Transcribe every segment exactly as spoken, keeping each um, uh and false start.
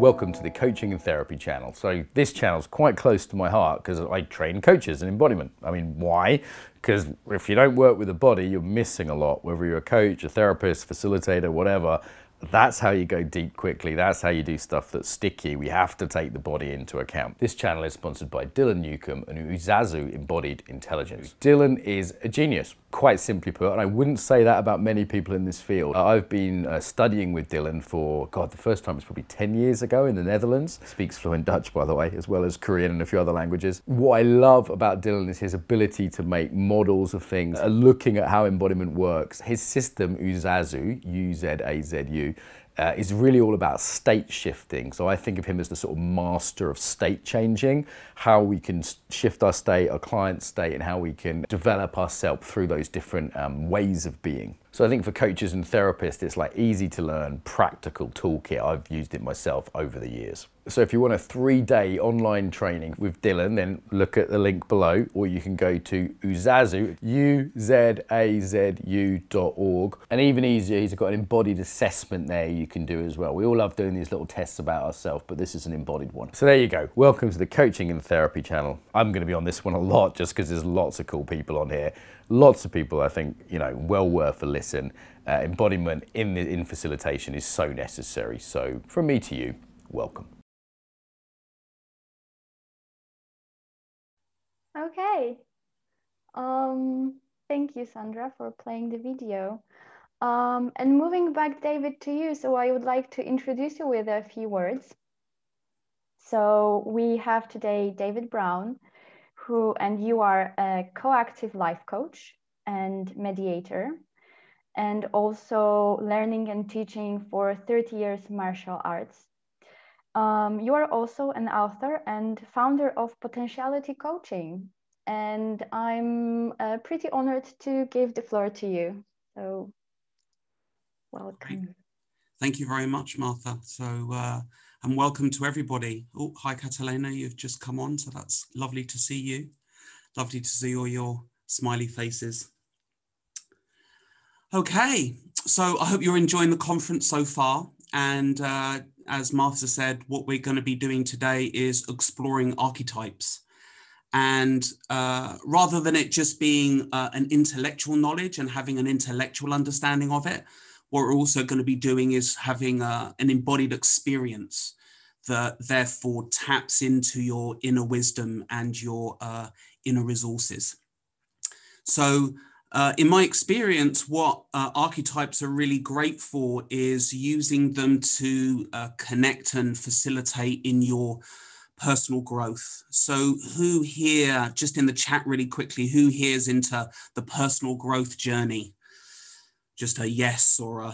Welcome to the Coaching and Therapy Channel. So this channel's quite close to my heart because I train coaches in embodiment. I mean, why? Because if you don't work with the body, you're missing a lot. Whether you're a coach, a therapist, facilitator, whatever, that's how you go deep quickly. That's how you do stuff that's sticky. We have to take the body into account. This channel is sponsored by Dylan Newcomb and Uzazu Embodied Intelligence. Dylan is a genius, quite simply put, and I wouldn't say that about many people in this field. Uh, I've been uh, studying with Dylan for, God, the first time was probably ten years ago in the Netherlands. Speaks fluent Dutch, by the way, as well as Korean and a few other languages. What I love about Dylan is his ability to make models of things, uh, looking at how embodiment works. His system, Uzazu, U Z A Z U, Uh, is really all about state shifting. So I think of him as the sort of master of state changing, how we can shift our state, our client's state, and how we can develop ourselves through those different um, ways of being. So I think for coaches and therapists, it's like easy to learn, practical toolkit. I've used it myself over the years. So if you want a three-day online training with Dylan, then look at the link below, or you can go to Uzazu, U Z A Z U dot org. And even easier, he's got an embodied assessment there you can do as well. We all love doing these little tests about ourselves, but this is an embodied one. So there you go. Welcome to the Coaching and Therapy Channel. I'm going to be on this one a lot just because there's lots of cool people on here. Lots of people, I think, you know, well worth a listen. Uh, embodiment in, the, in facilitation is so necessary. So from me to you, welcome. Okay. Um, thank you, Sandra, for playing the video. Um, and moving back, David, to you. So I would like to introduce you with a few words. So we have today David Brown, who, and you are a coactive life coach and mediator, and also learning and teaching for thirty years martial arts. Um, you are also an author and founder of Potentiality Coaching, and I'm uh, pretty honored to give the floor to you. So, welcome. Great. Thank you very much, Martha. So, uh, and welcome to everybody. Oh, hi, Catalina, you've just come on, so that's lovely to see you. Lovely to see all your smiley faces. Okay, so I hope you're enjoying the conference so far, and uh, as Martha said, what we're going to be doing today is exploring archetypes. And uh, rather than it just being uh, an intellectual knowledge and having an intellectual understanding of it, what we're also going to be doing is having uh, an embodied experience that therefore taps into your inner wisdom and your uh, inner resources. So Uh, in my experience, what uh, archetypes are really great for is using them to uh, connect and facilitate in your personal growth. So who here, just in the chat really quickly, who here is into the personal growth journey? Just a yes or a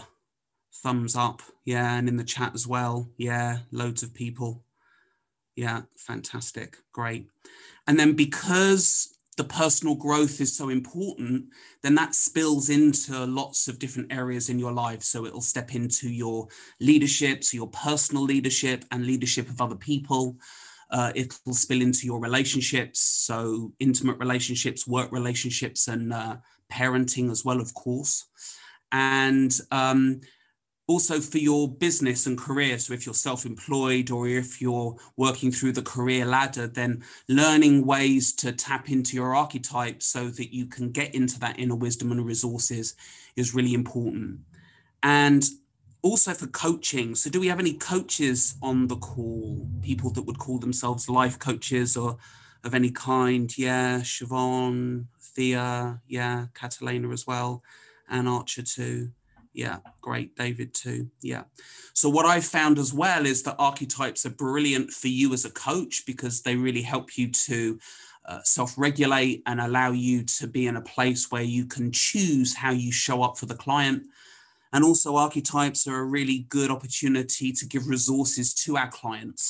thumbs up. Yeah, and in the chat as well. Yeah, loads of people. Yeah, fantastic. Great. And then because the personal growth is so important, then that spills into lots of different areas in your life. So it'll step into your leadership, so your personal leadership and leadership of other people. Uh, it'll spill into your relationships, so intimate relationships, work relationships, and uh, parenting as well, of course. And um, also for your business and career. So if you're self-employed or if you're working through the career ladder, then learning ways to tap into your archetype so that you can get into that inner wisdom and resources is really important. And also for coaching. So do we have any coaches on the call? People that would call themselves life coaches or of any kind? Yeah, Siobhan, Thea, yeah, Catalina as well, Anne Archer too. Yeah, great, David too, yeah. So what I've found as well is that archetypes are brilliant for you as a coach because they really help you to uh, self-regulate and allow you to be in a place where you can choose how you show up for the client. And also archetypes are a really good opportunity to give resources to our clients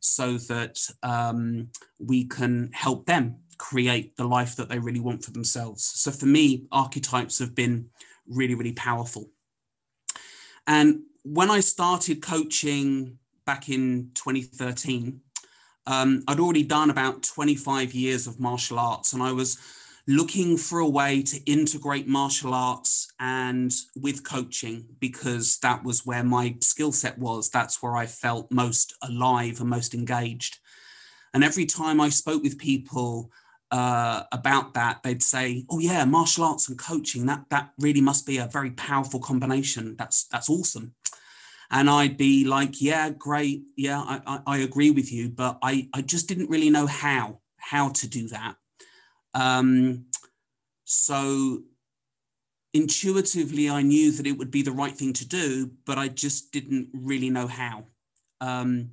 so that um, we can help them create the life that they really want for themselves. So for me, archetypes have been really, really powerful. And when I started coaching back in twenty thirteen, um, I'd already done about twenty-five years of martial arts, and I was looking for a way to integrate martial arts and with coaching, because that was where my skill set was. That's where I felt most alive and most engaged. And every time I spoke with people uh, about that, they'd say, oh yeah, martial arts and coaching, that, that really must be a very powerful combination. That's, that's awesome. And I'd be like, yeah, great. Yeah, I, I, I agree with you, but I, I just didn't really know how, how to do that. Um, so intuitively, I knew that it would be the right thing to do, but I just didn't really know how. Um,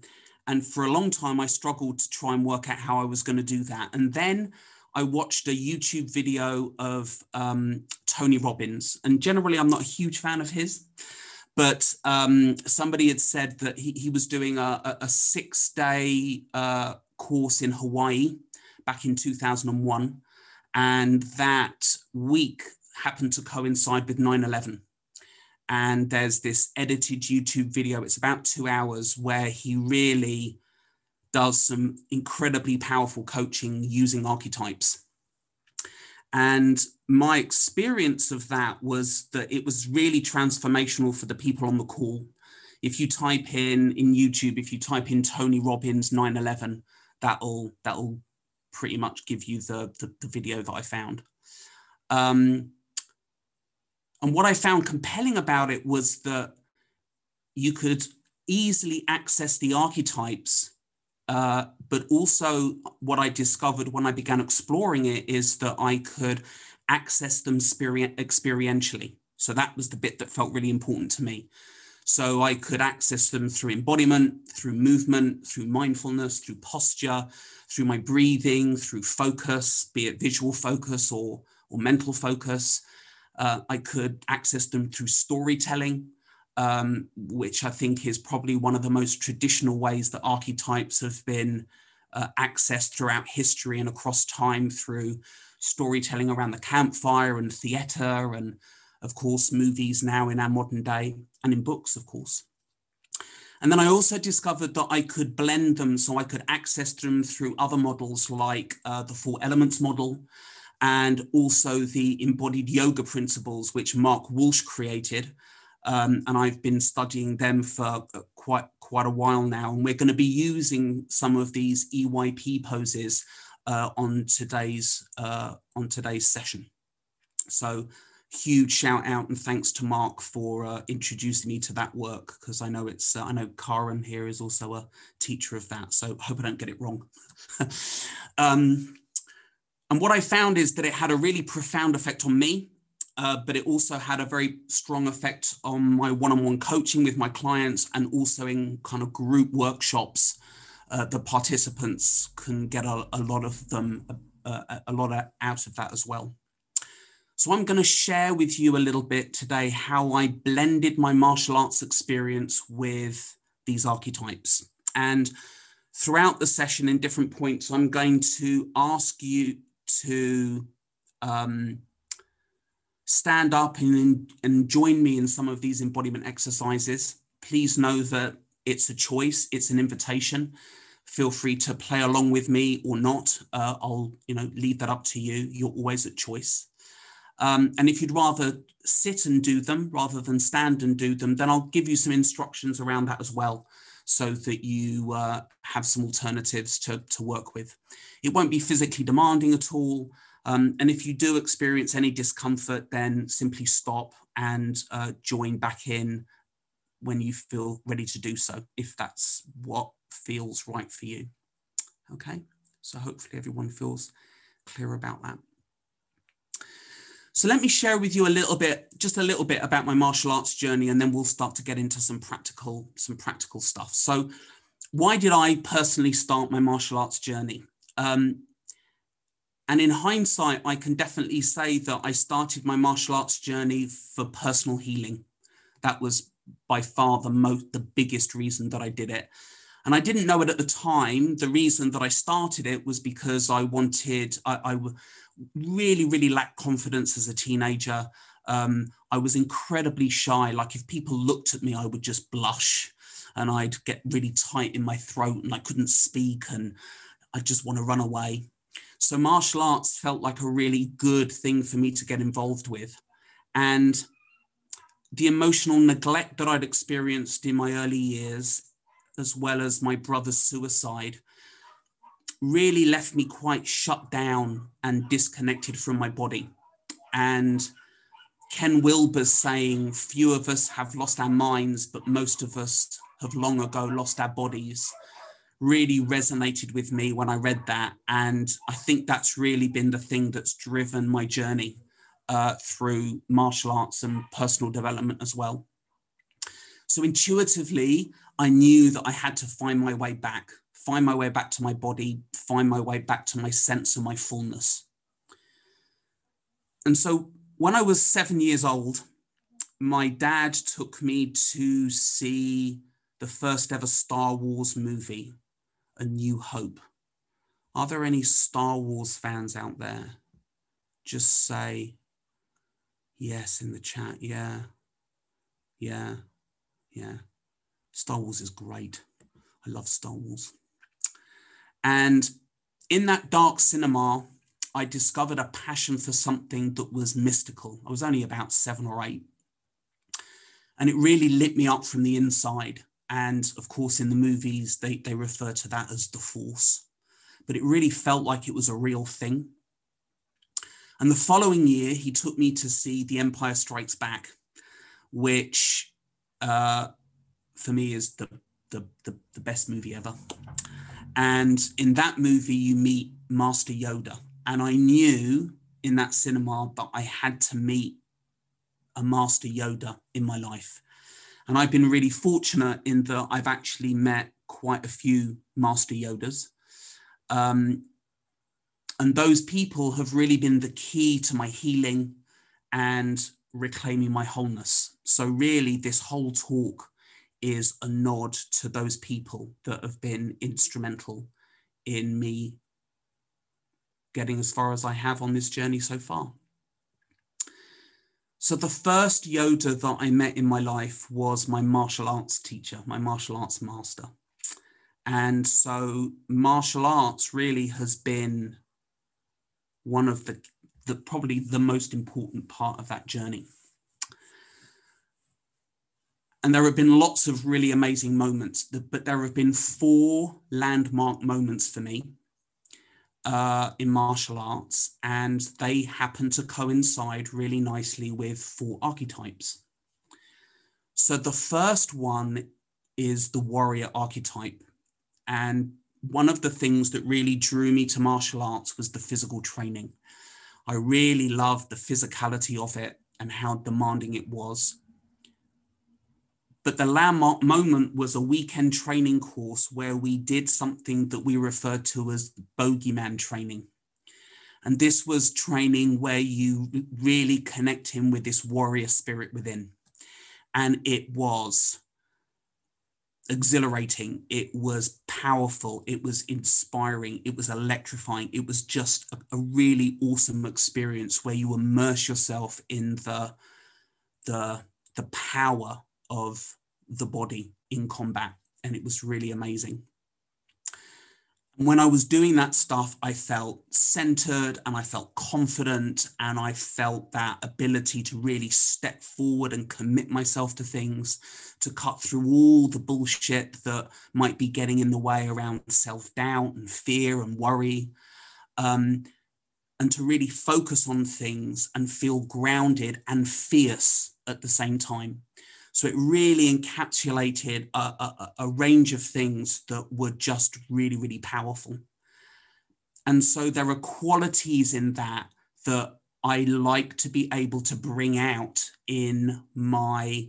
and for a long time, I struggled to try and work out how I was going to do that. And then I watched a YouTube video of um, Tony Robbins. And generally, I'm not a huge fan of his, but um, somebody had said that he, he was doing a, a six-day uh, course in Hawaii back in two thousand one. And that week happened to coincide with nine eleven. And there's this edited YouTube video, it's about two hours, where he really does some incredibly powerful coaching using archetypes. And my experience of that was that it was really transformational for the people on the call. If you type in, in YouTube, if you type in Tony Robbins nine eleven, that'll, that'll pretty much give you the, the, the video that I found. Um, and what I found compelling about it was that you could easily access the archetypes, uh, but also what I discovered when I began exploring it is that I could access them experien- experientially. So that was the bit that felt really important to me. So I could access them through embodiment, through movement, through mindfulness, through posture, through my breathing, through focus, be it visual focus or, or mental focus. Uh, I could access them through storytelling, um, which I think is probably one of the most traditional ways that archetypes have been uh, accessed throughout history and across time, through storytelling around the campfire and theater and, of course, movies now in our modern day, and in books, of course. And then I also discovered that I could blend them, so I could access them through other models like uh, the Four Elements model, and also the embodied yoga principles, which Mark Walsh created. Um, and I've been studying them for quite, quite a while now. And we're going to be using some of these E Y P poses uh, on today's, uh, on today's session. So huge shout out and thanks to Mark for uh, introducing me to that work, because I know it's uh, I know Karen here is also a teacher of that, so I hope I don't get it wrong. um, and what I found is that it had a really profound effect on me, uh, but it also had a very strong effect on my one-on-one coaching with my clients, and also in kind of group workshops. Uh, the participants can get a, a lot of them uh, a lot of, out of that as well. So I'm going to share with you a little bit today how I blended my martial arts experience with these archetypes. And throughout the session, in different points, I'm going to ask you to um, stand up and, and join me in some of these embodiment exercises. Please know that it's a choice, it's an invitation. Feel free to play along with me or not. Uh, I'll, you know, leave that up to you. You're always at choice. Um, and if you'd rather sit and do them rather than stand and do them, then I'll give you some instructions around that as well, so that you uh, have some alternatives to, to work with. It won't be physically demanding at all. Um, and if you do experience any discomfort, then simply stop and uh, join back in when you feel ready to do so, if that's what feels right for you. Okay, so hopefully everyone feels clear about that. So let me share with you a little bit, just a little bit about my martial arts journey, and then we'll start to get into some practical, some practical stuff. So why did I personally start my martial arts journey? Um, and in hindsight, I can definitely say that I started my martial arts journey for personal healing. That was by far the most, the biggest reason that I did it. And I didn't know it at the time. The reason that I started it was because I wanted, I, I really, really lacked confidence as a teenager. Um, I was incredibly shy. Like, if people looked at me, I would just blush and I'd get really tight in my throat and I couldn't speak and I just want to run away. So martial arts felt like a really good thing for me to get involved with. And the emotional neglect that I'd experienced in my early years, as well as my brother's suicide, really left me quite shut down and disconnected from my body. And Ken Wilber's saying, few of us have lost our minds, but most of us have long ago lost our bodies, really resonated with me when I read that. And I think that's really been the thing that's driven my journey uh, through martial arts and personal development as well. So intuitively, I knew that I had to find my way back, find my way back to my body, find my way back to my sense of my fullness. And so when I was seven years old, my dad took me to see the first ever Star Wars movie, A New Hope. Are there any Star Wars fans out there? Just say yes in the chat. Yeah, yeah, yeah. Star Wars is great. I love Star Wars. And in that dark cinema, I discovered a passion for something that was mystical. I was only about seven or eight. And it really lit me up from the inside. And of course, in the movies, they, they refer to that as the Force. But it really felt like it was a real thing. And the following year, he took me to see The Empire Strikes Back, which uh, for me is the, the, the, the best movie ever. And in that movie, you meet Master Yoda. And I knew in that cinema that I had to meet a Master Yoda in my life. And I've been really fortunate in that I've actually met quite a few Master Yodas. Um, and those people have really been the key to my healing and reclaiming my wholeness. So really, this whole talk is a nod to those people that have been instrumental in me getting as far as I have on this journey so far. So the first Yoda that I met in my life was my martial arts teacher, my martial arts master. And so martial arts really has been one of the, the probably the most important part of that journey. And there have been lots of really amazing moments, but there have been four landmark moments for me Uh, in martial arts, and they happen to coincide really nicely with four archetypes. So the first one is the warrior archetype. And one of the things that really drew me to martial arts was the physical training. I really loved the physicality of it and how demanding it was. But the landmark moment was a weekend training course where we did something that we refer to as bogeyman training. And this was training where you really connect him with this warrior spirit within. And it was exhilarating. It was powerful. It was inspiring. It was electrifying. It was just a, a really awesome experience where you immerse yourself in the, the, the power of the body in combat. And it was really amazing. When I was doing that stuff, I felt centered and I felt confident and I felt that ability to really step forward and commit myself to things, to cut through all the bullshit that might be getting in the way around self-doubt and fear and worry, um, and to really focus on things and feel grounded and fierce at the same time. So it really encapsulated a, a, a range of things that were just really, really powerful. And so there are qualities in that that I like to be able to bring out in my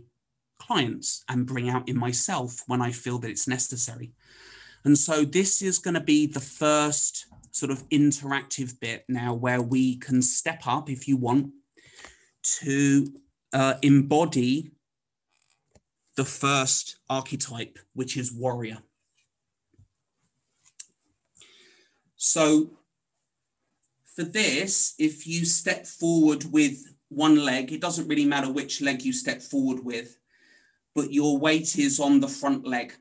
clients and bring out in myself when I feel that it's necessary. And so this is going to be the first sort of interactive bit now where we can step up, if you want, to uh, embody the first archetype, which is warrior. So for this, if you step forward with one leg, it doesn't really matter which leg you step forward with, but your weight is on the front leg.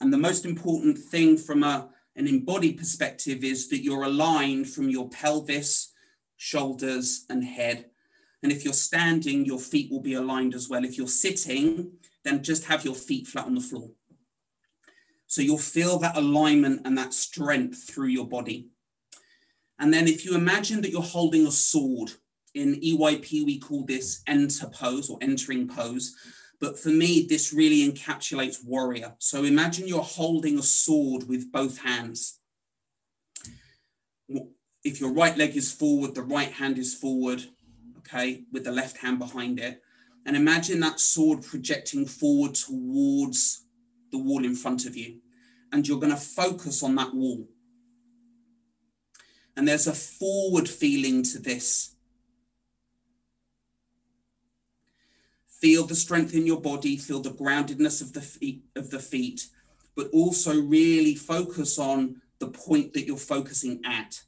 And the most important thing from an An embodied perspective is that you're aligned from your pelvis, shoulders, and head. And if you're standing, your feet will be aligned as well. If you're sitting, then just have your feet flat on the floor. So you'll feel that alignment and that strength through your body. And then if you imagine that you're holding a sword, in E Y P we call this enter pose or entering pose, but for me this really encapsulates warrior. So imagine you're holding a sword with both hands. If your right leg is forward, the right hand is forward, okay, with the left hand behind it. And imagine that sword projecting forward towards the wall in front of you. And you're going to focus on that wall. And there's a forward feeling to this. Feel the strength in your body, feel the groundedness of the feet, of the feet, but also really focus on the point that you're focusing at.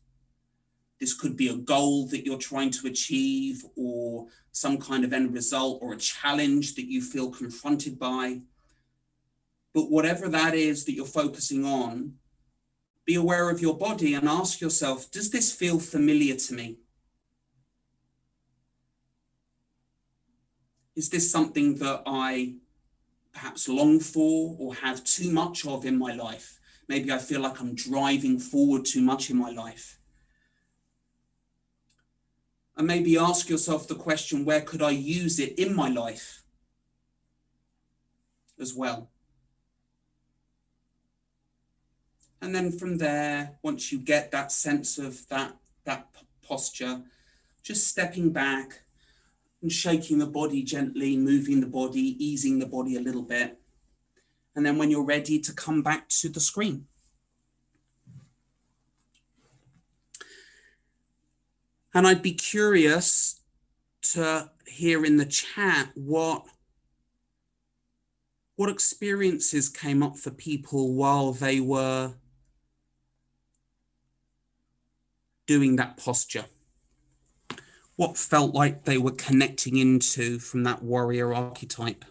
This could be a goal that you're trying to achieve or some kind of end result or a challenge that you feel confronted by. But whatever that is that you're focusing on, be aware of your body and ask yourself, does this feel familiar to me? Is this something that I perhaps long for or have too much of in my life? Maybe I feel like I'm driving forward too much in my life. And maybe ask yourself the question, where could I use it in my life as well? And then from there, once you get that sense of that, that posture, just stepping back and shaking the body gently, moving the body, easing the body a little bit. And then when you're ready, to come back to the screen. And I'd be curious to hear in the chat what, what experiences came up for people while they were doing that posture. What felt like they were connecting into from that warrior archetype?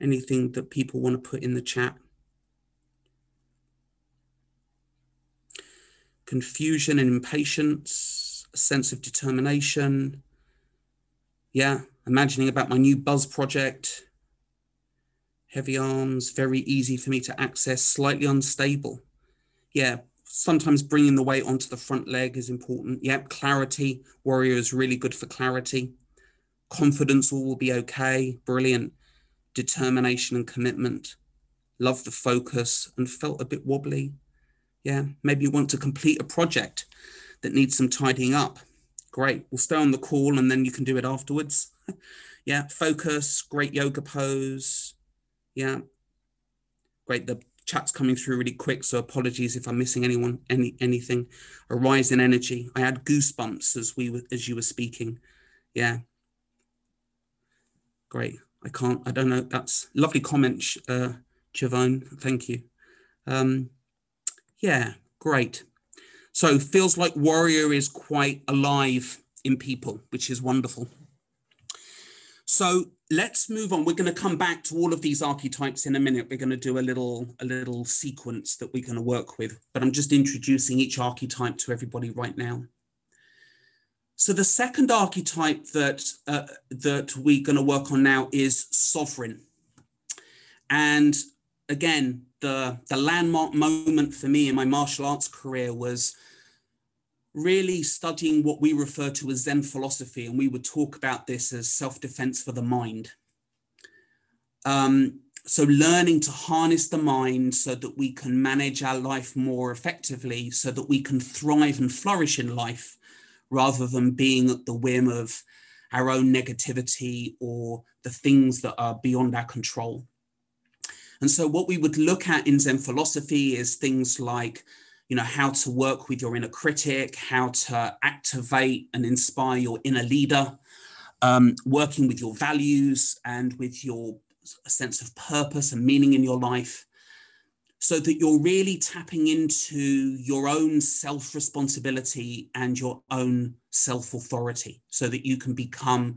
Anything that people want to put in the chat? Confusion and impatience, a sense of determination. Yeah, imagining about my new buzz project. Heavy arms, very easy for me to access, slightly unstable. Yeah. Sometimes bringing the weight onto the front leg is important. Yep, clarity. Warrior is really good for clarity. Confidence, all will be okay. Brilliant. Determination and commitment. Love the focus and felt a bit wobbly. Yeah, maybe you want to complete a project that needs some tidying up. Great. We'll stay on the call and then you can do it afterwards. Yeah, focus. Great yoga pose. Yeah. Great. The chat's coming through really quick, so apologies if I'm missing anyone, any anything. A rise in energy. I had goosebumps as we were, as you were speaking. Yeah, great. I can't. I don't know. That's lovely comment, uh, Siobhan. Thank you. Um, yeah, great. So feels like warrior is quite alive in people, which is wonderful. So let's move on. We're going to come back to all of these archetypes in a minute. We're going to do a little, a little sequence that we're going to work with, but I'm just introducing each archetype to everybody right now. So the second archetype that, uh, that we're going to work on now is sovereign. And again, the, the landmark moment for me in my martial arts career was really studying what we refer to as Zen philosophy, and we would talk about this as self-defense for the mind. Um, so learning to harness the mind so that we can manage our life more effectively, so that we can thrive and flourish in life, rather than being at the whim of our own negativity or the things that are beyond our control. And so what we would look at in Zen philosophy is things like, you know, how to work with your inner critic, how to activate and inspire your inner leader, um, working with your values and with your sense of purpose and meaning in your life, so that you're really tapping into your own self-responsibility and your own self-authority, so that you can become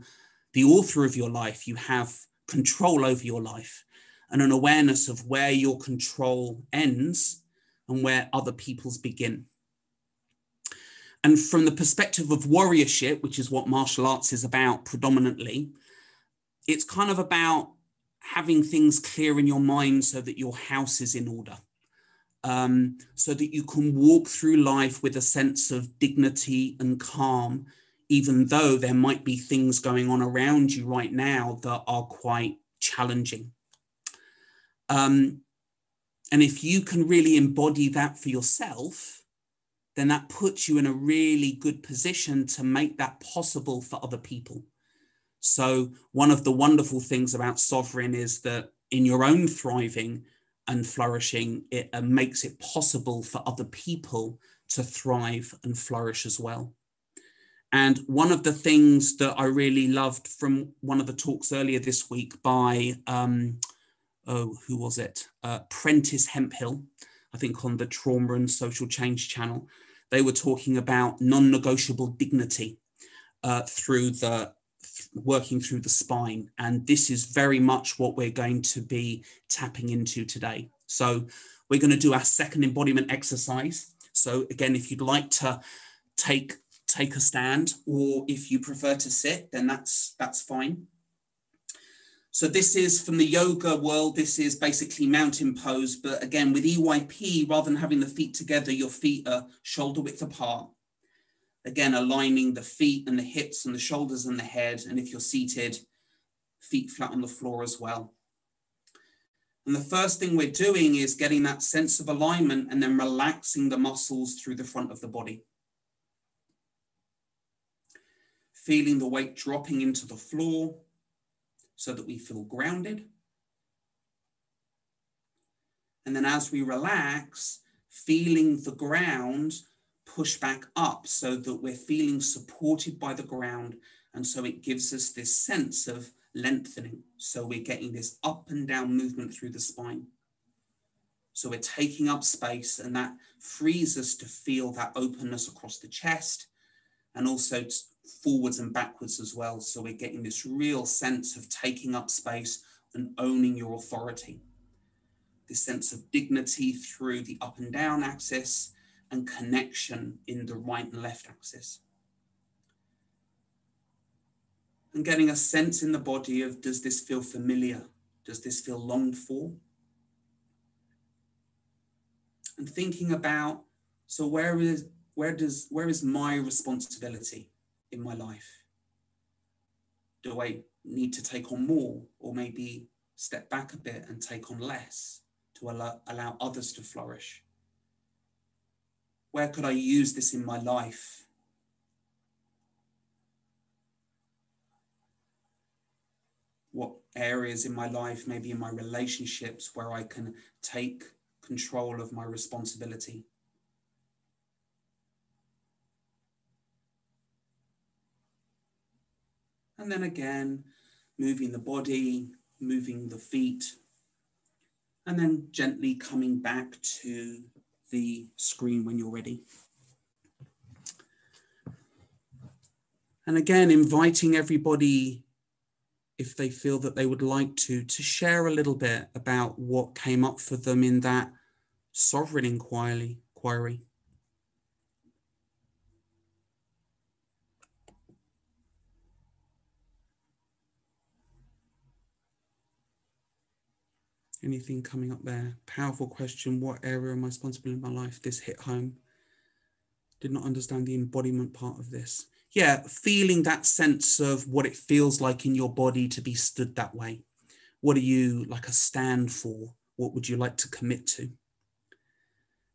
the author of your life. You have control over your life and an awareness of where your control ends and where other people's begin. And from the perspective of warriorship, which is what martial arts is about predominantly, it's kind of about having things clear in your mind so that your house is in order, um, so that you can walk through life with a sense of dignity and calm, even though there might be things going on around you right now that are quite challenging. Um, and if you can really embody that for yourself, then that puts you in a really good position to make that possible for other people. So one of the wonderful things about Sovereign is that in your own thriving and flourishing, it uh, makes it possible for other people to thrive and flourish as well. And one of the things that I really loved from one of the talks earlier this week by, um, oh, who was it? Uh, Prentice Hemphill, I think on the Trauma and Social Change channel, they were talking about non-negotiable dignity uh, through the th- working through the spine. And this is very much what we're going to be tapping into today. So we're going to do our second embodiment exercise. So again, if you'd like to take take a stand, or if you prefer to sit, then that's that's fine. So this is from the yoga world. This is basically mountain pose, but again with E Y P, rather than having the feet together, your feet are shoulder width apart, again aligning the feet and the hips and the shoulders and the head, and if you're seated, feet flat on the floor as well. And the first thing we're doing is getting that sense of alignment and then relaxing the muscles through the front of the body, feeling the weight dropping into the floor so that we feel grounded. And then as we relax, feeling the ground push back up so that we're feeling supported by the ground. And so it gives us this sense of lengthening. So we're getting this up and down movement through the spine. So we're taking up space, and that frees us to feel that openness across the chest, and also to forwards and backwards as well. So we're getting this real sense of taking up space and owning your authority. This sense of dignity through the up and down axis and connection in the right and left axis. And getting a sense in the body of, does this feel familiar? Does this feel longed for? And thinking about, so where is, where does, where is my responsibility in my life? Do I need to take on more, or maybe step back a bit and take on less to allow, allow others to flourish? Where could I use this in my life? What areas in my life, maybe in my relationships, where I can take control of my responsibility? And then again, moving the body, moving the feet, and then gently coming back to the screen when you're ready. And again, inviting everybody, if they feel that they would like to, to share a little bit about what came up for them in that sovereign inquiry. inquiry. Anything coming up there? Powerful question. What area am I responsible in my life? This hit home. Did not understand the embodiment part of this. Yeah, feeling that sense of what it feels like in your body to be stood that way. What are you like a stand for? What would you like to commit to?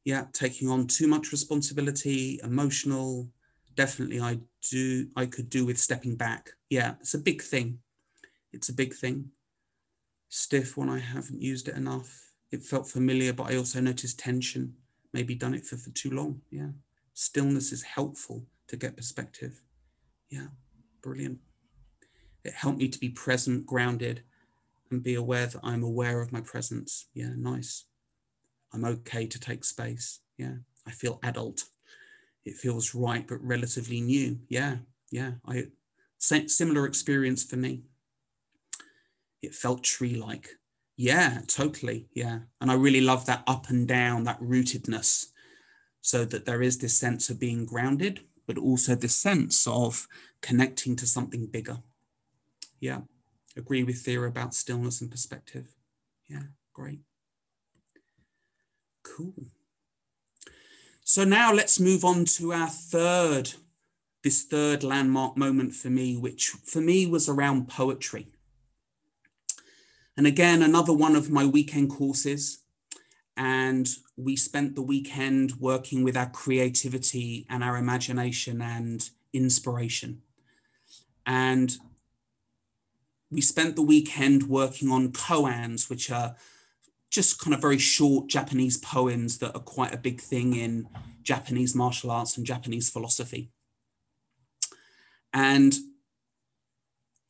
Yeah, taking on too much responsibility, emotional. Definitely I do. I could do with stepping back. Yeah, it's a big thing. It's a big thing. Stiff when I haven't used it enough. It felt familiar, but I also noticed tension. Maybe done it for, for too long. Yeah. Stillness is helpful to get perspective. Yeah. Brilliant. It helped me to be present, grounded, and be aware that I'm aware of my presence. Yeah. Nice. I'm okay to take space. Yeah. I feel adult. It feels right, but relatively new. Yeah. Yeah. I similar experience for me. It felt tree-like. Yeah, totally. Yeah. And I really love that up and down, that rootedness, so that there is this sense of being grounded, but also this sense of connecting to something bigger. Yeah. Agree with Thea about stillness and perspective. Yeah, great. Cool. So now let's move on to our third, this third landmark moment for me, which for me was around poetry. And again, another one of my weekend courses. And we spent the weekend working with our creativity and our imagination and inspiration. And we spent the weekend working on koans, which are just kind of very short Japanese poems that are quite a big thing in Japanese martial arts and Japanese philosophy. And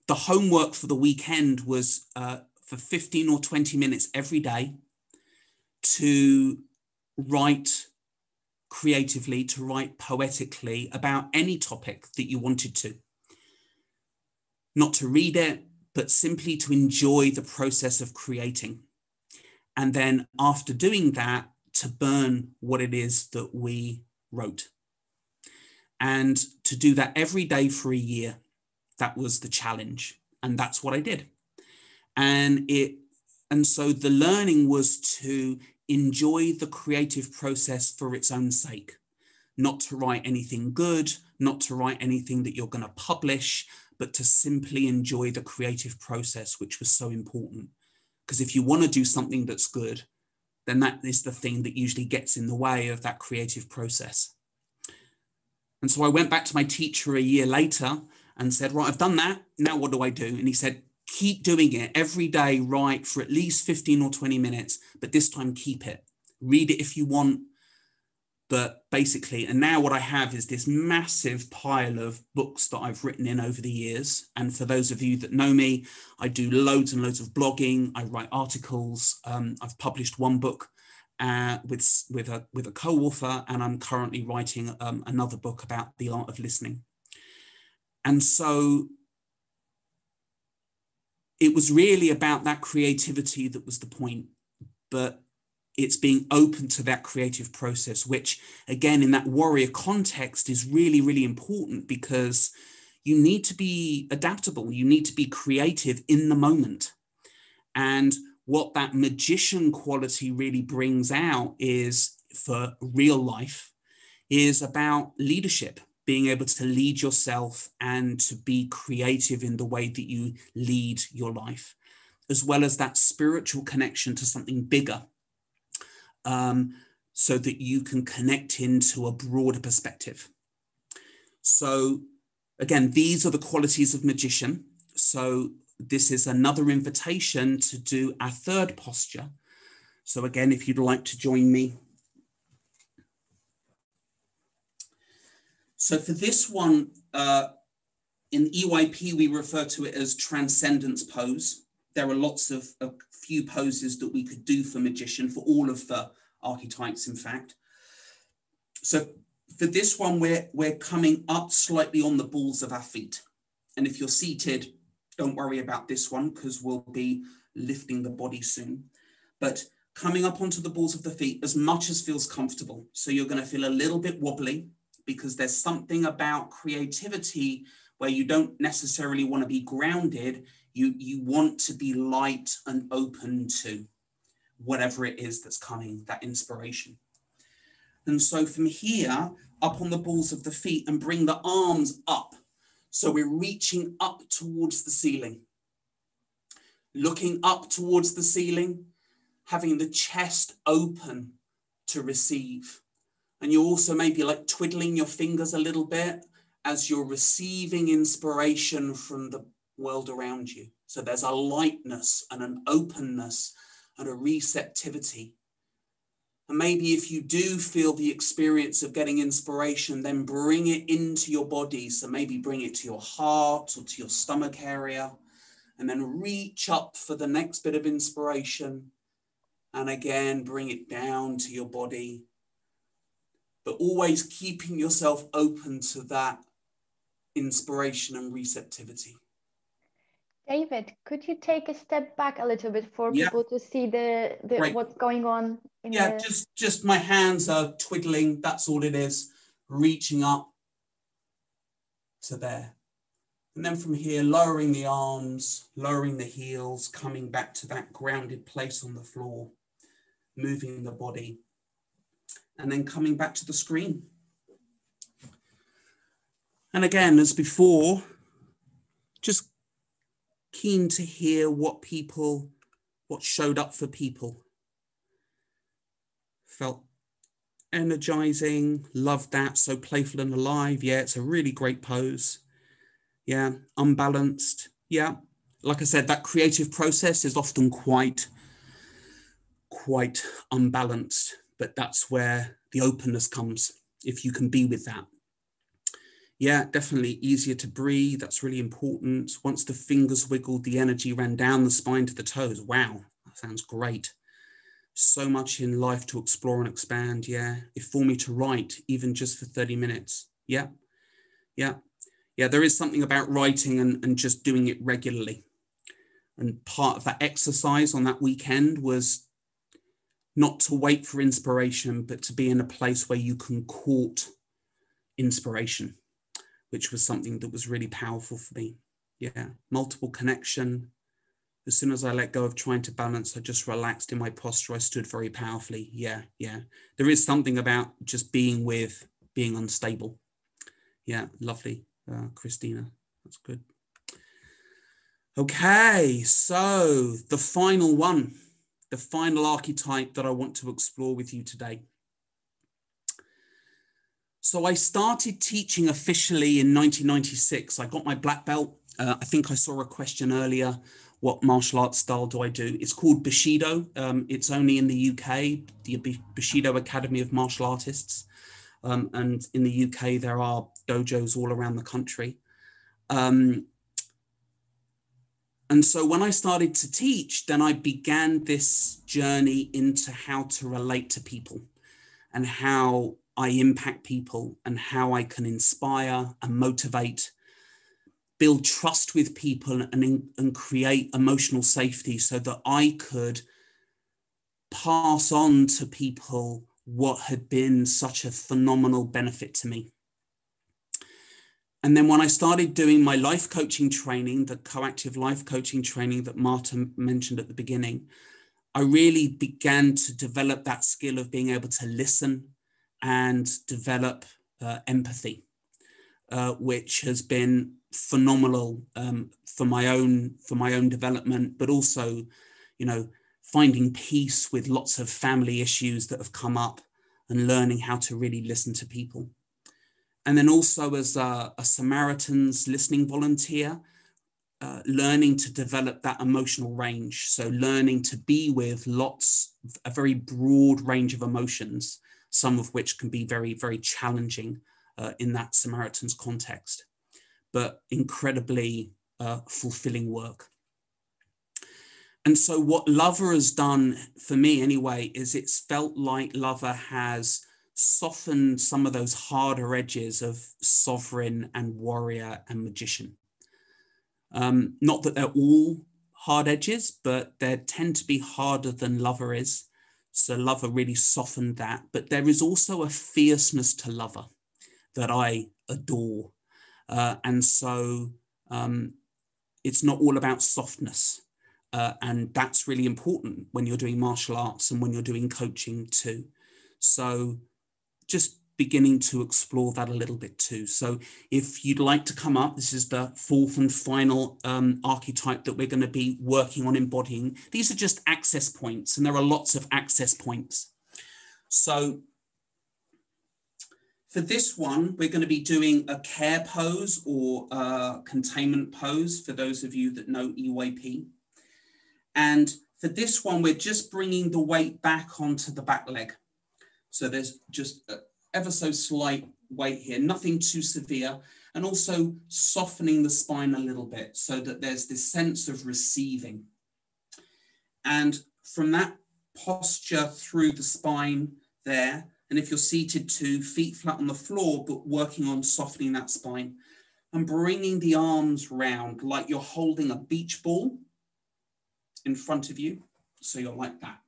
the homework for the weekend was uh, for fifteen or twenty minutes every day to write creatively, to write poetically about any topic that you wanted to. Not to read it, but simply to enjoy the process of creating. And then after doing that, to burn what it is that we wrote. And to do that every day for a year, that was the challenge. And that's what I did. And it, and so the learning was to enjoy the creative process for its own sake, not to write anything good, not to write anything that you're going to publish, but to simply enjoy the creative process, which was so important. Because if you want to do something that's good, then that is the thing that usually gets in the way of that creative process. And so I went back to my teacher a year later and said, right, I've done that. Now what do I do? And he said, keep doing it every day, write for at least fifteen or twenty minutes, but this time keep it. Read it if you want. But basically, and now what I have is this massive pile of books that I've written in over the years. And for those of you that know me, I do loads and loads of blogging. I write articles. Um, I've published one book uh, with, with, a, with a co-author, and I'm currently writing um, another book about the art of listening. And so it was really about that creativity that was the point. But it's being open to that creative process, which again, in that warrior context is really, really important, because you need to be adaptable. You need to be creative in the moment. And what that magician quality really brings out is, for real life, is about leadership, being able to lead yourself and to be creative in the way that you lead your life, as well as that spiritual connection to something bigger. Um, so that you can connect into a broader perspective. So again, these are the qualities of magician. So this is another invitation to do our third posture. So again, if you'd like to join me. So for this one, uh, in E Y P, we refer to it as transcendence pose. There are lots of, of few poses that we could do for magician, for all of the archetypes, in fact. So for this one, we're, we're coming up slightly on the balls of our feet. And if you're seated, don't worry about this one, because we'll be lifting the body soon. But coming up onto the balls of the feet as much as feels comfortable. So you're going to feel a little bit wobbly, because there's something about creativity where you don't necessarily want to be grounded. You, you want to be light and open to whatever it is that's coming, that inspiration. And so from here, up on the balls of the feet, and bring the arms up. So we're reaching up towards the ceiling, looking up towards the ceiling, having the chest open to receive. And you also maybe like twiddling your fingers a little bit as you're receiving inspiration from the world around you. So there's a lightness and an openness and a receptivity. And maybe if you do feel the experience of getting inspiration, then bring it into your body. So maybe bring it to your heart or to your stomach area, and then reach up for the next bit of inspiration. And again, bring it down to your body, but always keeping yourself open to that inspiration and receptivity. David, could you take a step back a little bit for yeah. people to see the, the right. what's going on? In yeah, the... just, just my hands are twiddling. That's all it is. Reaching up to there. And then from here, lowering the arms, lowering the heels, coming back to that grounded place on the floor, moving the body, and then coming back to the screen. And again, as before, just keen to hear what people, what showed up for people. Felt energizing, loved that, so playful and alive. Yeah, it's a really great pose. Yeah, unbalanced. Yeah, like I said, that creative process is often quite, quite unbalanced, but that's where the openness comes, if you can be with that. Yeah, definitely easier to breathe. That's really important. Once the fingers wiggled, the energy ran down the spine to the toes. Wow, that sounds great. So much in life to explore and expand. Yeah, if for me to write, even just for thirty minutes. Yeah, yeah. Yeah, there is something about writing and, and just doing it regularly. And part of that exercise on that weekend was not to wait for inspiration, but to be in a place where you can court inspiration, which was something that was really powerful for me. Yeah, multiple connection. As soon as I let go of trying to balance, I just relaxed in my posture. I stood very powerfully. Yeah, yeah. There is something about just being with, being unstable. Yeah, lovely. Uh, Christina, that's good. Okay, so the final one, the final archetype that I want to explore with you today. So I started teaching officially in nineteen ninety-six. I got my black belt. Uh, I think I saw a question earlier, what martial arts style do I do? It's called Bushido. Um, it's only in the U K, the Bushido Academy of Martial Artists. Um, and in the U K, there are dojos all around the country. Um, and so when I started to teach, then I began this journey into how to relate to people and how I impact people and how I can inspire and motivate, build trust with people and, and create emotional safety so that I could pass on to people what had been such a phenomenal benefit to me. And then when I started doing my life coaching training, the coactive life coaching training that Martha mentioned at the beginning, I really began to develop that skill of being able to listen and develop uh, empathy, uh, which has been phenomenal um, for my own for my own development, but also, you know, finding peace with lots of family issues that have come up and learning how to really listen to people. And then also as a, a Samaritans listening volunteer, uh, learning to develop that emotional range. So learning to be with lots, a very broad range of emotions, some of which can be very, very challenging uh, in that Samaritans context, but incredibly uh, fulfilling work. And so what Lover has done for me anyway, is it's felt like Lover has softened some of those harder edges of sovereign and warrior and magician. Um, not that they're all hard edges, but they tend to be harder than Lover is. So Lover really softened that, but there is also a fierceness to Lover that I adore. Uh, and so um, it's not all about softness. Uh, and that's really important when you're doing martial arts and when you're doing coaching too. So just beginning to explore that a little bit too. So if you'd like to come up, this is the fourth and final um, archetype that we're going to be working on embodying. These are just access points, and there are lots of access points. So for this one, we're going to be doing a care pose or a containment pose for those of you that know E Y P. And for this one, we're just bringing the weight back onto the back leg. So there's just ever so slight weight here, nothing too severe, and also softening the spine a little bit so that there's this sense of receiving. And from that posture through the spine there, and if you're seated too, feet flat on the floor, but working on softening that spine, and bringing the arms round like you're holding a beach ball in front of you. So you're like that.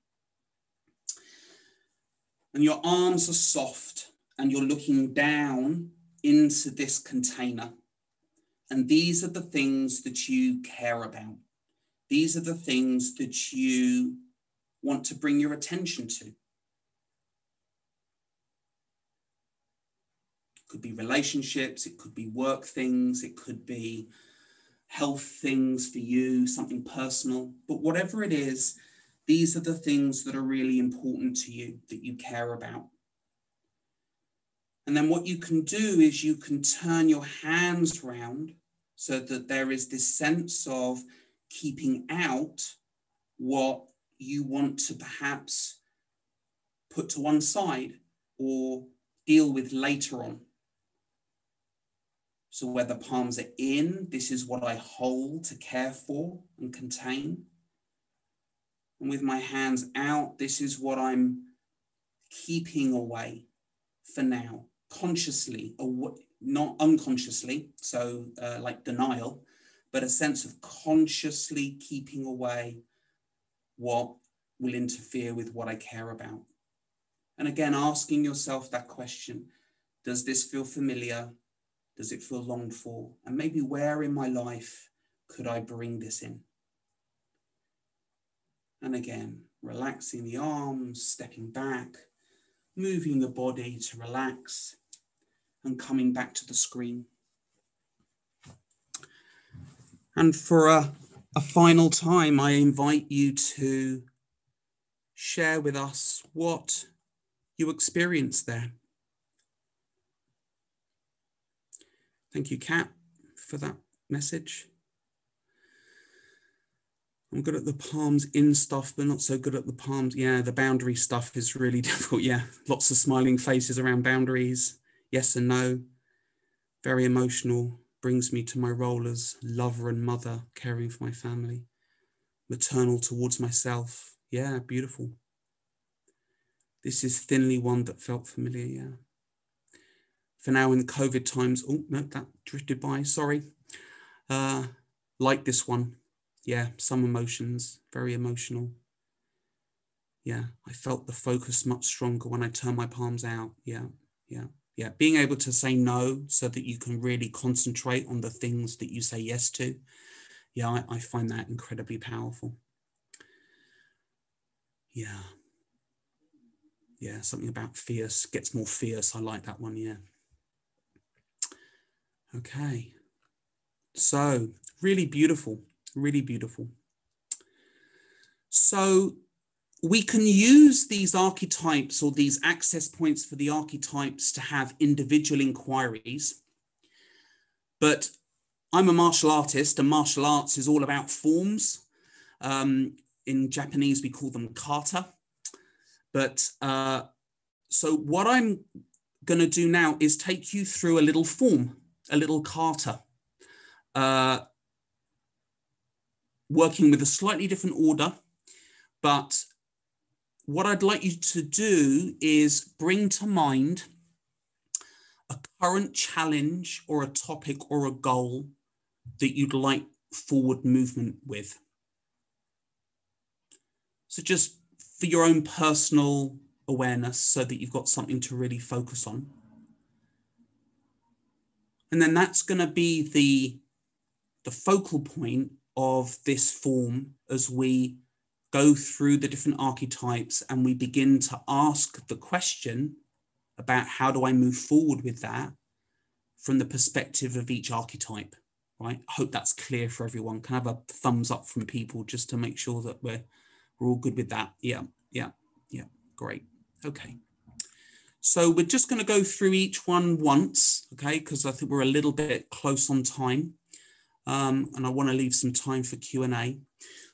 And your arms are soft and you're looking down into this container. And these are the things that you care about. These are the things that you want to bring your attention to. Could be relationships, it could be work things, it could be health things for you, something personal, but whatever it is, these are the things that are really important to you, that you care about. And then what you can do is you can turn your hands round so that there is this sense of keeping out what you want to perhaps put to one side or deal with later on. So where the palms are in, this is what I hold to care for and contain. And with my hands out, this is what I'm keeping away for now, consciously, or not unconsciously, so uh, like denial, but a sense of consciously keeping away what will interfere with what I care about. And again, asking yourself that question, does this feel familiar? Does it feel longed for? And maybe where in my life could I bring this in? And again, relaxing the arms, stepping back, moving the body to relax, and coming back to the screen. And for a, a final time, I invite you to share with us what you experienced there. Thank you, Kat, for that message. I'm good at the palms in stuff, but not so good at the palms. Yeah, the boundary stuff is really difficult. Yeah, lots of smiling faces around boundaries. Yes and no. Very emotional. Brings me to my role as lover and mother, caring for my family. Maternal towards myself. Yeah, beautiful. This is thinly one that felt familiar, yeah. For now in the COVID times, oh, no, that drifted by, sorry. Uh, like this one, yeah, some emotions, very emotional. Yeah, I felt the focus much stronger when I turned my palms out, yeah, yeah, yeah. Being able to say no so that you can really concentrate on the things that you say yes to. Yeah, I, I find that incredibly powerful. Yeah. Yeah, something about fierce, gets more fierce. I like that one, yeah. Okay. So, really beautiful, really beautiful. So, we can use these archetypes or these access points for the archetypes to have individual inquiries. But I'm a martial artist, and martial arts is all about forms. Um, in Japanese, we call them kata. But uh, so what I'm going to do now is take you through a little form, a little kata, uh, working with a slightly different order. But what I'd like you to do is bring to mind a current challenge or a topic or a goal that you'd like forward movement with. So just for your own personal awareness so that you've got something to really focus on. And then that's going to be the, the focal point of this form as we go through the different archetypes and we begin to ask the question about how do I move forward with that from the perspective of each archetype, right? I hope that's clear for everyone. Can I have a thumbs up from people just to make sure that we're We're all good with that. Yeah, yeah, yeah. Great. Okay. So we're just going to go through each one once, okay, because I think we're a little bit close on time. Um, and I want to leave some time for Q and A.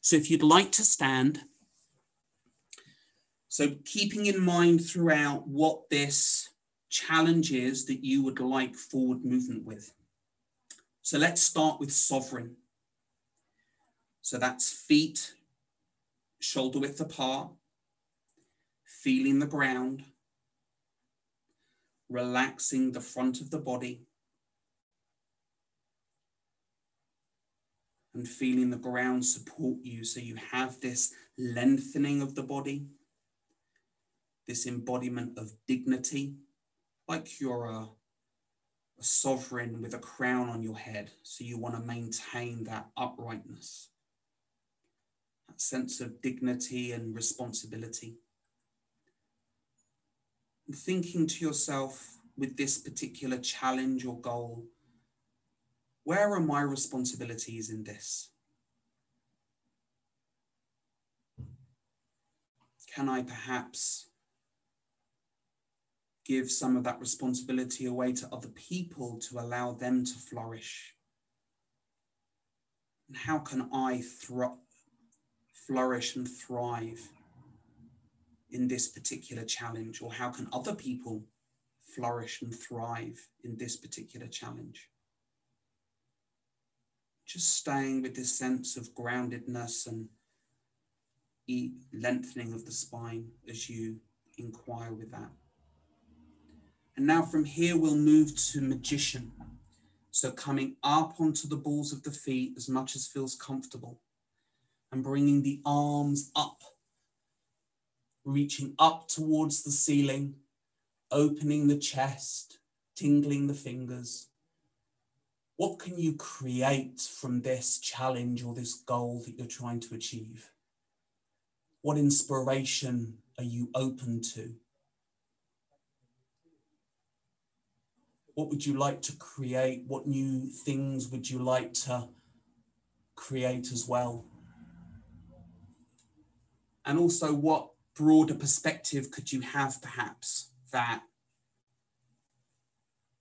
So if you'd like to stand, so keeping in mind throughout what this challenge is that you would like forward movement with. So let's start with sovereign. So that's feet, shoulder width apart, feeling the ground, relaxing the front of the body, and feeling the ground support you. So you have this lengthening of the body, this embodiment of dignity, like you're a, a sovereign with a crown on your head. So you want to maintain that uprightness, that sense of dignity and responsibility. And thinking to yourself with this particular challenge or goal, where are my responsibilities in this? Can I perhaps give some of that responsibility away to other people to allow them to flourish? And how can I thr- flourish and thrive in this particular challenge? Or how can other people flourish and thrive in this particular challenge? Just staying with this sense of groundedness and lengthening of the spine as you inquire with that. And now from here, we'll move to magician. So coming up onto the balls of the feet as much as feels comfortable and bringing the arms up, reaching up towards the ceiling, opening the chest, tingling the fingers. What can you create from this challenge or this goal that you're trying to achieve? What inspiration are you open to? What would you like to create? What new things would you like to create as well? And also, what broader perspective could you have perhaps that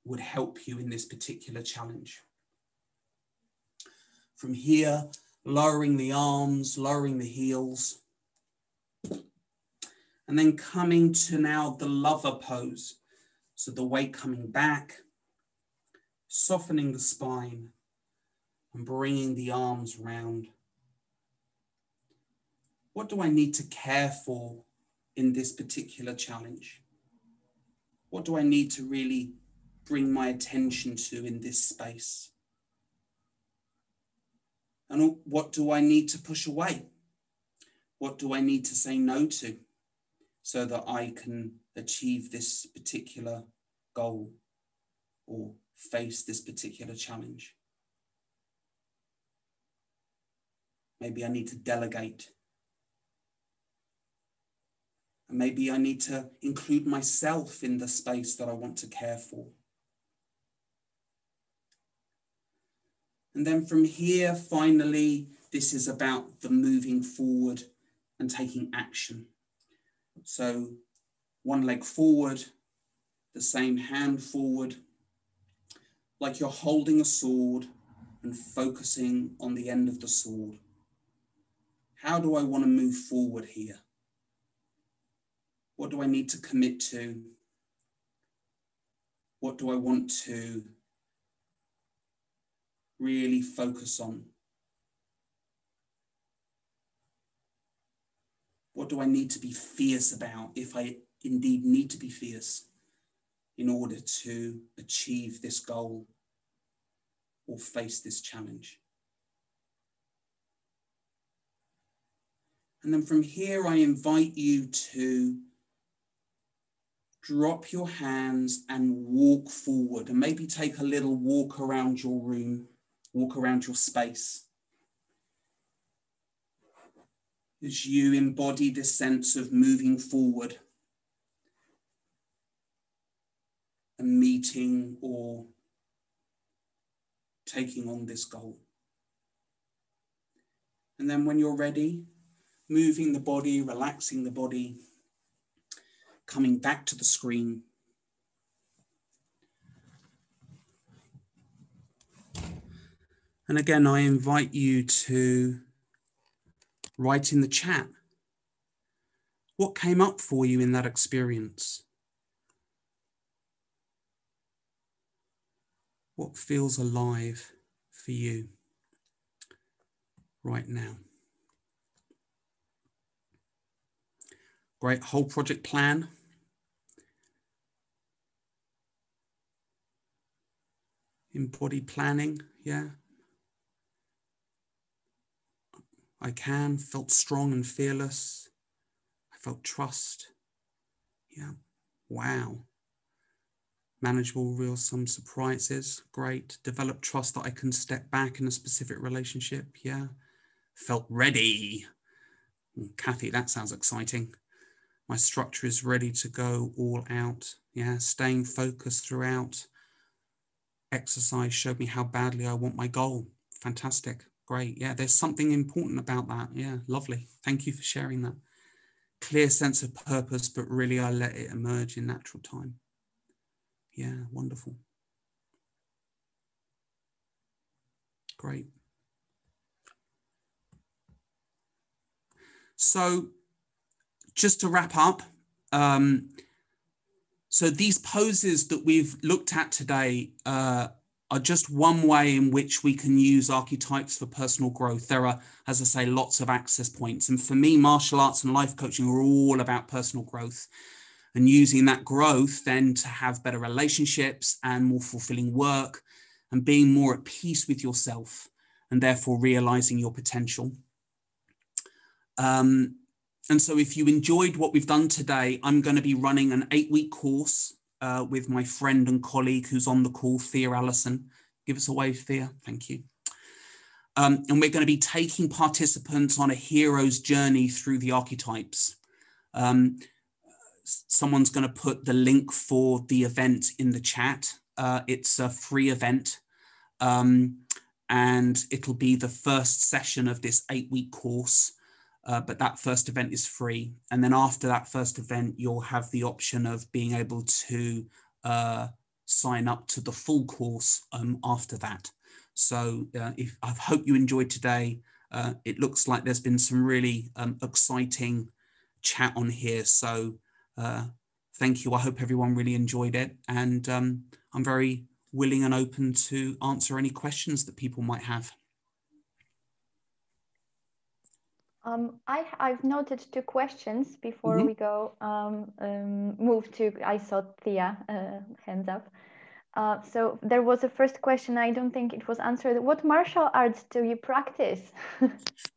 would help you in this particular challenge? From here, lowering the arms, lowering the heels, and then coming to now the lover pose. So the weight coming back, softening the spine and bringing the arms round. What do I need to care for in this particular challenge? What do I need to really bring my attention to in this space? And what do I need to push away? What do I need to say no to so that I can achieve this particular goal or face this particular challenge? Maybe I need to delegate. And maybe I need to include myself in the space that I want to care for. And then from here, finally, this is about the moving forward and taking action. So one leg forward, the same hand forward, like you're holding a sword and focusing on the end of the sword. How do I want to move forward here? What do I need to commit to? What do I want to really focus on? What do I need to be fierce about, if I indeed need to be fierce, in order to achieve this goal or face this challenge? And then from here, I invite you to drop your hands and walk forward, and maybe take a little walk around your room, walk around your space, as you embody this sense of moving forward and meeting or taking on this goal. And then when you're ready, moving the body, relaxing the body, coming back to the screen. And again, I invite you to write in the chat what came up for you in that experience. What feels alive for you right now? Great whole project plan. Embodied planning, yeah. I can, felt strong and fearless. I felt trust. Yeah, wow. Manageable, real, some surprises, great. Developed trust that I can step back in a specific relationship, yeah. Felt ready. Well, Kathy, that sounds exciting. My structure is ready to go all out, yeah. Staying focused throughout. Exercise showed me how badly I want my goal. Fantastic, great, yeah. There's something important about that, yeah, lovely. Thank you for sharing that. Clear sense of purpose, but really I let it emerge in natural time. Yeah, wonderful. Great. So just to wrap up, um, so these poses that we've looked at today uh, are just one way in which we can use archetypes for personal growth. There are, as I say, lots of access points. And for me, martial arts and life coaching are all about personal growth. And using that growth then to have better relationships and more fulfilling work and being more at peace with yourself and therefore realizing your potential. Um, and so if you enjoyed what we've done today, I'm going to be running an eight week course uh, with my friend and colleague who's on the call, Thea Allison. Give us a wave, Thea. Thank you. Um, and we're going to be taking participants on a hero's journey through the archetypes. Um, Someone's going to put the link for the event in the chat. Uh, it's a free event. Um, and it'll be the first session of this eight week course. Uh, but that first event is free. And then after that first event, you'll have the option of being able to uh, sign up to the full course um, after that. So uh, if, I hope you enjoyed today. Uh, it looks like there's been some really um, exciting chat on here. So Uh, thank you. I hope everyone really enjoyed it. And um, I'm very willing and open to answer any questions that people might have. Um, I, I've noted two questions before mm-hmm. we go um, um, move to, I saw Thea, uh, hands up. Uh, so there was a first question, I don't think it was answered. What martial arts do you practice?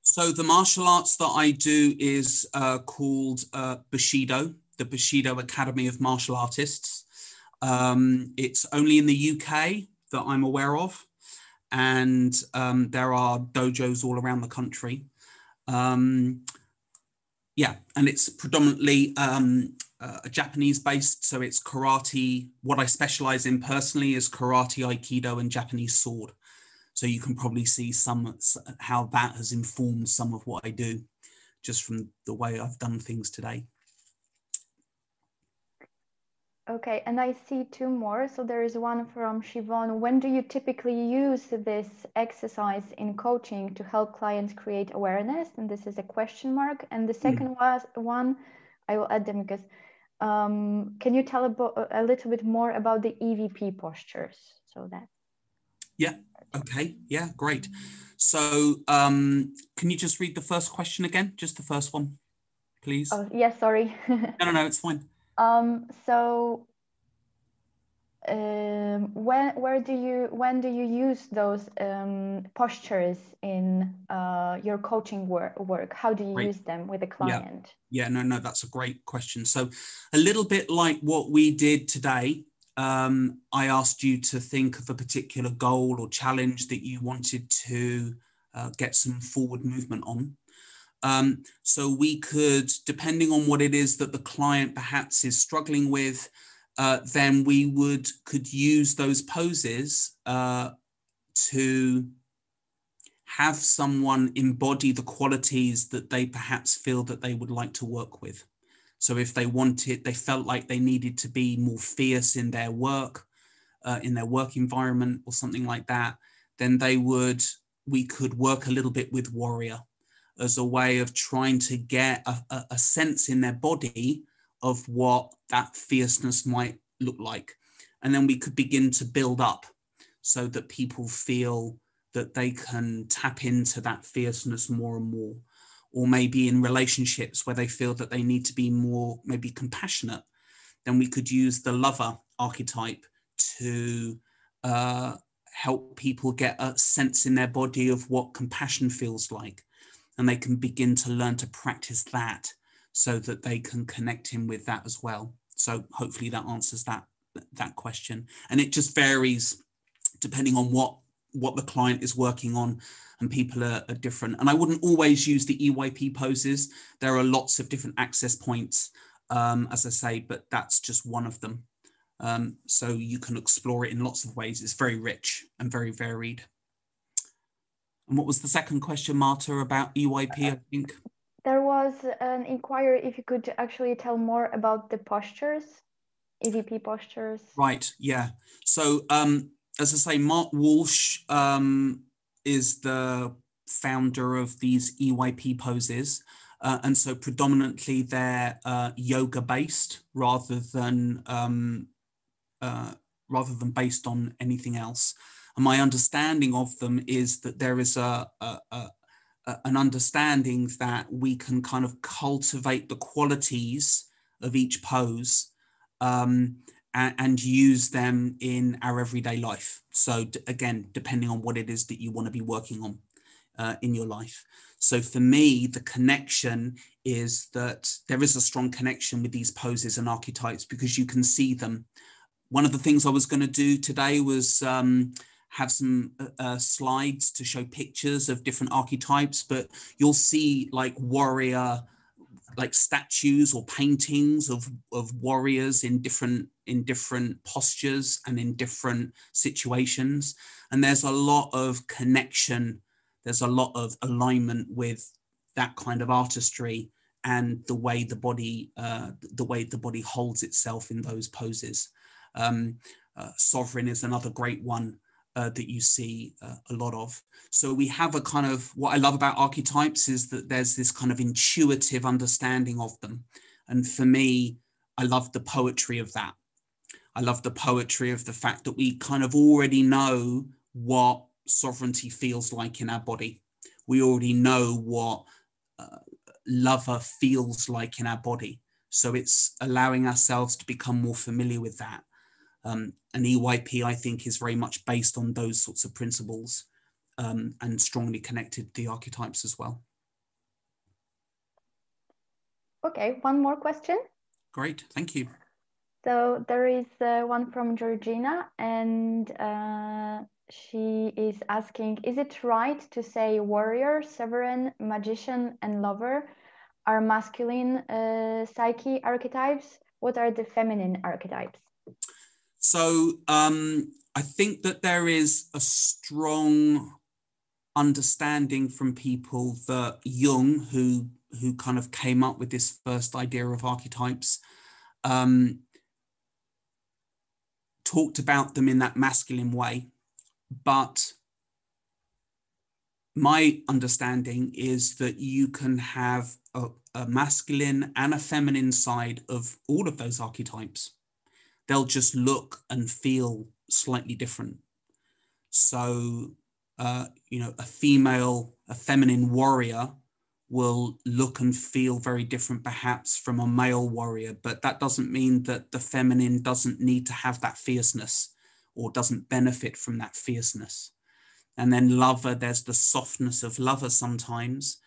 So the martial arts that I do is uh, called uh, Bushido. The Bushido Academy of Martial Artists. Um, it's only in the U K that I'm aware of, and um, there are dojos all around the country. Um, yeah, and it's predominantly um, uh, Japanese-based, so it's karate. What I specialize in personally is karate, aikido, and Japanese sword. So you can probably see some how that has informed some of what I do, just from the way I've done things today. Okay, and I see two more. So there is one from Siobhan. When do you typically use this exercise in coaching to help clients create awareness? And this is a question mark. And the second mm. was one, I will add them because um, can you tell a, a little bit more about the E V P postures? So that. Yeah, okay, yeah, great. So um, can you just read the first question again? Just the first one, please. Oh, yes, yeah, sorry. no, no, no, it's fine. Um, so, um, when, where do you, when do you use those um, postures in uh, your coaching wor work? How do you great. use them with a client? Yeah. yeah, no, no, that's a great question. So a little bit like what we did today, um, I asked you to think of a particular goal or challenge that you wanted to uh, get some forward movement on. Um, so we could, depending on what it is that the client perhaps is struggling with, uh, then we would could use those poses uh, to have someone embody the qualities that they perhaps feel that they would like to work with. So if they wanted, they felt like they needed to be more fierce in their work, uh, in their work environment or something like that, then they would, we could work a little bit with warrior, as a way of trying to get a, a, a sense in their body of what that fierceness might look like. And then we could begin to build up so that people feel that they can tap into that fierceness more and more. Or maybe in relationships where they feel that they need to be more maybe compassionate, then we could use the lover archetype to uh, help people get a sense in their body of what compassion feels like. and they can begin to learn to practice that so that they can connect him with that as well. So hopefully that answers that that question. And it just varies depending on what what the client is working on, and people are, are different. And I wouldn't always use the E Y P poses. There are lots of different access points, um, as I say, but that's just one of them. Um, so you can explore it in lots of ways. It's very rich and very varied. And what was the second question, Martha, about E Y P, I think? There was an inquiry if you could actually tell more about the postures, E V P postures. Right, yeah. So um, as I say, Mark Walsh um, is the founder of these E Y P poses. Uh, and so predominantly they're uh, yoga based rather than um, uh, rather than based on anything else. And my understanding of them is that there is a, a, a an understanding that we can kind of cultivate the qualities of each pose um, and, and use them in our everyday life. So again, depending on what it is that you want to be working on uh, in your life. So for me, the connection is that there is a strong connection with these poses and archetypes because you can see them. One of the things I was going to do today was um, have some uh, slides to show pictures of different archetypes, but you'll see like warrior, like statues or paintings of, of warriors in different, in different postures and in different situations. And there's a lot of connection. There's a lot of alignment with that kind of artistry and the way the body, uh, the way the body holds itself in those poses. Um, uh, sovereign is another great one. Uh, that you see uh, a lot of. So we have a kind of, what I love about archetypes is that there's this kind of intuitive understanding of them. And for me, I love the poetry of that. I love the poetry of the fact that we kind of already know what sovereignty feels like in our body. We already know what uh, lover feels like in our body. So it's allowing ourselves to become more familiar with that. Um, and E Y P, I think, is very much based on those sorts of principles um, and strongly connected to the archetypes as well. Okay, one more question. Great, thank you. So there is uh, one from Georgina, and uh, she is asking, is it right to say warrior, sovereign, magician, and lover are masculine uh, psyche archetypes? What are the feminine archetypes? So um, I think that there is a strong understanding from people that Jung, who, who kind of came up with this first idea of archetypes, um, talked about them in that masculine way. But my understanding is that you can have a, a masculine and a feminine side of all of those archetypes. They'll just look and feel slightly different. So, uh, you know, a female, a feminine warrior will look and feel very different perhaps from a male warrior, but that doesn't mean that the feminine doesn't need to have that fierceness or doesn't benefit from that fierceness. And then lover, there's the softness of lover sometimes.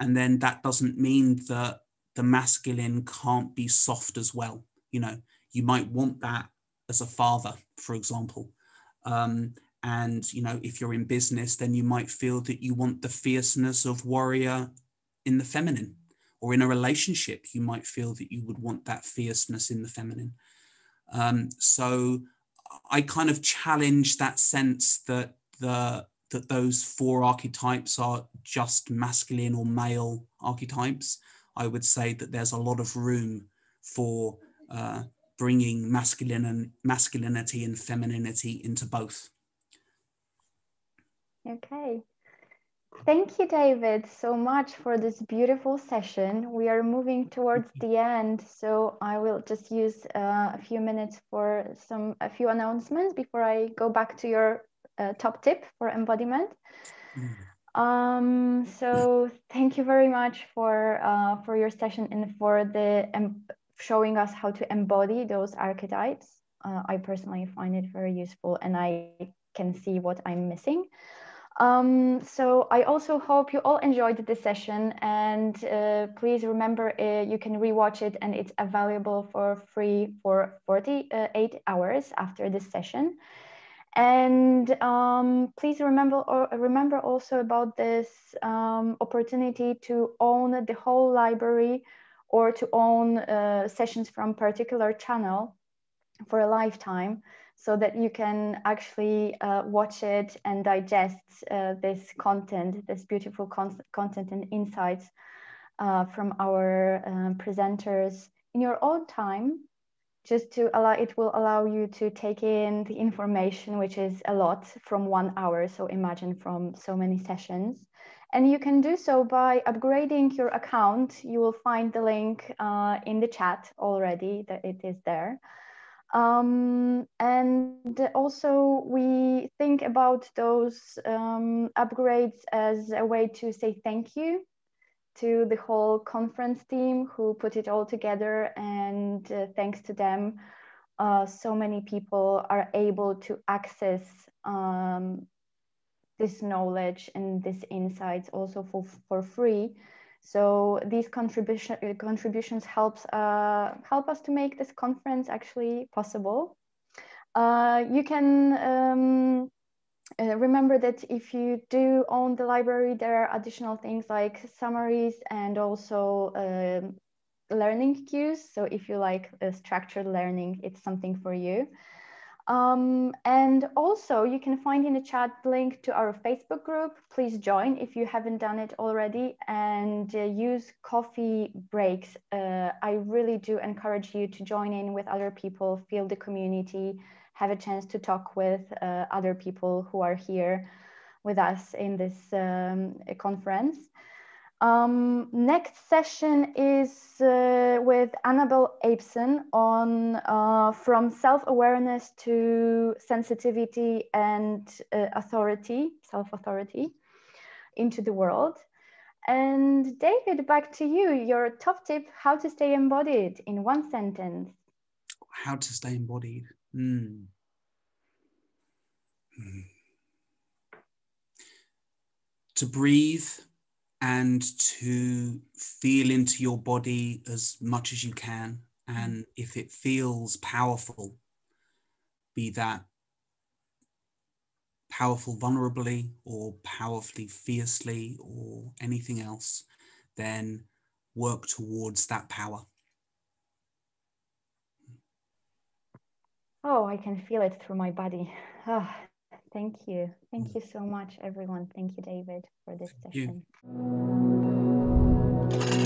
And then that doesn't mean that the masculine can't be soft as well, you know. You might want that as a father, for example. Um, and, you know, if you're in business, then you might feel that you want the fierceness of warrior in the feminine, or in a relationship, you might feel that you would want that fierceness in the feminine. Um, so I kind of challenge that sense that, the, that those four archetypes are just masculine or male archetypes. I would say that there's a lot of room for uh, bringing masculine and masculinity and femininity into both. Okay. Thank you, David, so much for this beautiful session. We are moving towards the end, so I will just use uh, a few minutes for some a few announcements before I go back to your uh, top tip for embodiment. Mm. Um, so thank you very much for, uh, for your session and for the um, showing us how to embody those archetypes. Uh, I personally find it very useful and I can see what I'm missing. Um, so I also hope you all enjoyed this session, and uh, please remember uh, you can rewatch it, and it's available for free for forty-eight hours after this session. And um, please remember or remember also about this um, opportunity to own the whole library, or to own uh, sessions from particular channel for a lifetime, so that you can actually uh, watch it and digest uh, this content, this beautiful con content and insights uh, from our uh, presenters in your own time, just to allow, it will allow you to take in the information, which is a lot from one hour. So imagine from so many sessions. And you can do so by upgrading your account. You will find the link uh, in the chat already, that it is there. Um, and also we think about those um, upgrades as a way to say thank you to the whole conference team who put it all together, and uh, thanks to them, uh, so many people are able to access um, this knowledge and this insights also for, for free. So these contribution, contributions helps, uh, help us to make this conference actually possible. Uh, you can um, uh, remember that if you do own the library, there are additional things like summaries and also uh, learning cues. So if you like uh, structured learning, it's something for you. Um, and also you can find in the chat link to our Facebook group. Please join if you haven't done it already, and uh, use coffee breaks. Uh, I really do encourage you to join in with other people, feel the community, have a chance to talk with uh, other people who are here with us in this um, conference. Um, next session is uh, with Annabel Apeson on uh, From Self-Awareness to Sensitivity and uh, Authority, Self-Authority into the World. And David, back to you, your top tip, how to stay embodied in one sentence. How to stay embodied. Mm. Mm. To breathe. And to feel into your body as much as you can. And if it feels powerful, be that powerful vulnerably or powerfully fiercely or anything else, then work towards that power. Oh, I can feel it through my body. Oh. Thank you. Thank you so much, everyone. Thank you, David, for this Thank session. You.